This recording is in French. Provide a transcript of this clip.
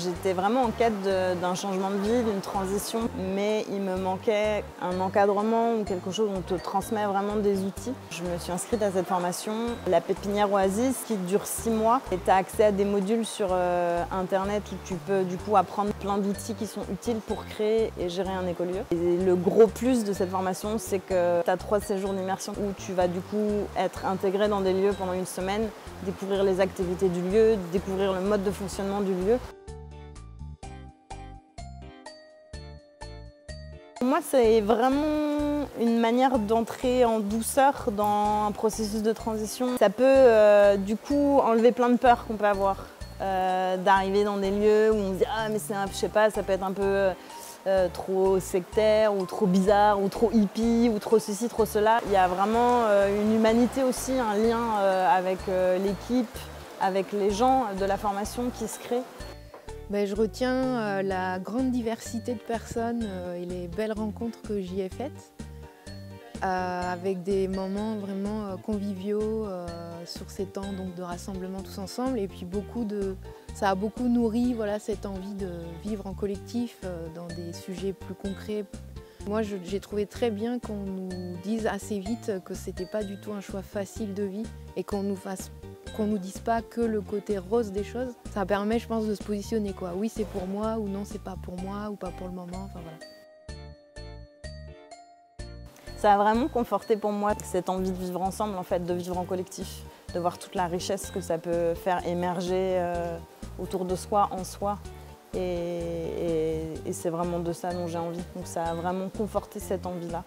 J'étais vraiment en quête d'un changement de vie, d'une transition, mais il me manquait un encadrement ou quelque chose où on te transmet vraiment des outils. Je me suis inscrite à cette formation, La Pépinière Oasis, qui dure 6 mois. Et tu as accès à des modules sur Internet où tu peux du coup apprendre plein d'outils qui sont utiles pour créer et gérer un écolieu. Et le gros plus de cette formation, c'est que tu as 3 séjours d'immersion où tu vas du coup être intégré dans des lieux pendant une semaine, découvrir les activités du lieu, découvrir le mode de fonctionnement du lieu. Pour moi, c'est vraiment une manière d'entrer en douceur dans un processus de transition. Ça peut du coup enlever plein de peurs qu'on peut avoir, d'arriver dans des lieux où on se dit « Ah mais c'est un, je sais pas, ça peut être un peu trop sectaire ou trop bizarre ou trop hippie ou trop ceci, trop cela ». Il y a vraiment une humanité aussi, un lien avec l'équipe, avec les gens de la formation qui se crée. Ben, je retiens la grande diversité de personnes et les belles rencontres que j'y ai faites, avec des moments vraiment conviviaux sur ces temps donc, de rassemblement tous ensemble. Et puis ça a beaucoup nourri voilà, cette envie de vivre en collectif dans des sujets plus concrets. Moi, j'ai trouvé très bien qu'on nous dise assez vite que ce n'était pas du tout un choix facile de vie et qu'on ne nous dise pas que le côté rose des choses. Ça permet, je pense, de se positionner, quoi. Oui, c'est pour moi, ou non, c'est pas pour moi, ou pas pour le moment, enfin voilà. Ça a vraiment conforté pour moi cette envie de vivre ensemble, en fait, de vivre en collectif, de voir toute la richesse que ça peut faire émerger autour de soi, en soi. Et c'est vraiment de ça dont j'ai envie. Donc ça a vraiment conforté cette envie-là.